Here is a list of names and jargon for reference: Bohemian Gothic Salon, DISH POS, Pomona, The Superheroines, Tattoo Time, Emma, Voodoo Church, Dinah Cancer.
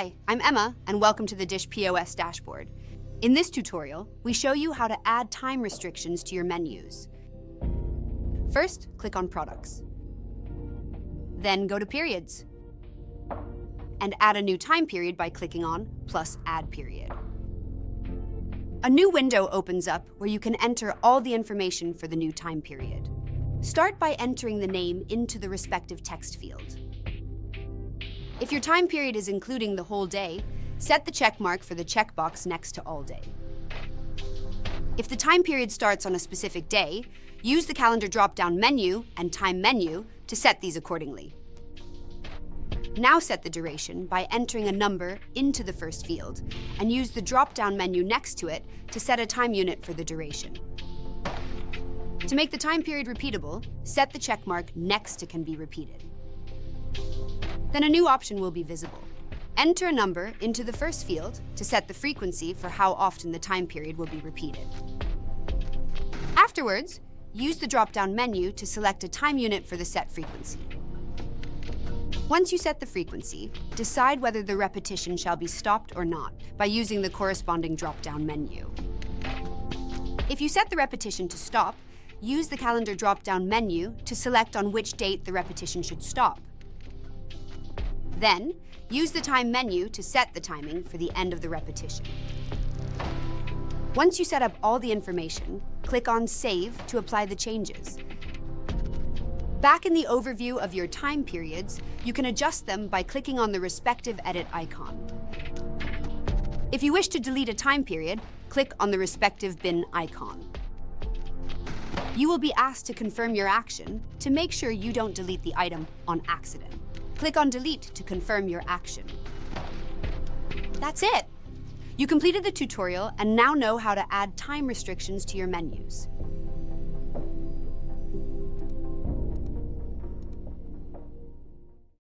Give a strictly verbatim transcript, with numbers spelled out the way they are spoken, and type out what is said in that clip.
Hi, I'm Emma, and welcome to the DISH P O S dashboard. In this tutorial, we show you how to add time restrictions to your menus. First, click on Products. Then go to Periods, and add a new time period by clicking on plus Add Period. A new window opens up where you can enter all the information for the new time period. Start by entering the name into the respective text field. If your time period is including the whole day, set the check mark for the checkbox next to all day. If the time period starts on a specific day, use the calendar drop-down menu and time menu to set these accordingly. Now set the duration by entering a number into the first field and use the drop-down menu next to it to set a time unit for the duration. To make the time period repeatable, set the checkmark next to can be repeated. Then a new option will be visible. Enter a number into the first field to set the frequency for how often the time period will be repeated. Afterwards, use the drop-down menu to select a time unit for the set frequency. Once you set the frequency, decide whether the repetition shall be stopped or not by using the corresponding drop-down menu. If you set the repetition to stop, use the calendar drop-down menu to select on which date the repetition should stop. Then, use the time menu to set the timing for the end of the repetition. Once you set up all the information, click on Save to apply the changes. Back in the overview of your time periods, you can adjust them by clicking on the respective edit icon. If you wish to delete a time period, click on the respective bin icon. You will be asked to confirm your action to make sure you don't delete the item on accident. Click on Delete to confirm your action. That's it! You completed the tutorial and now know how to add time restrictions to your menus.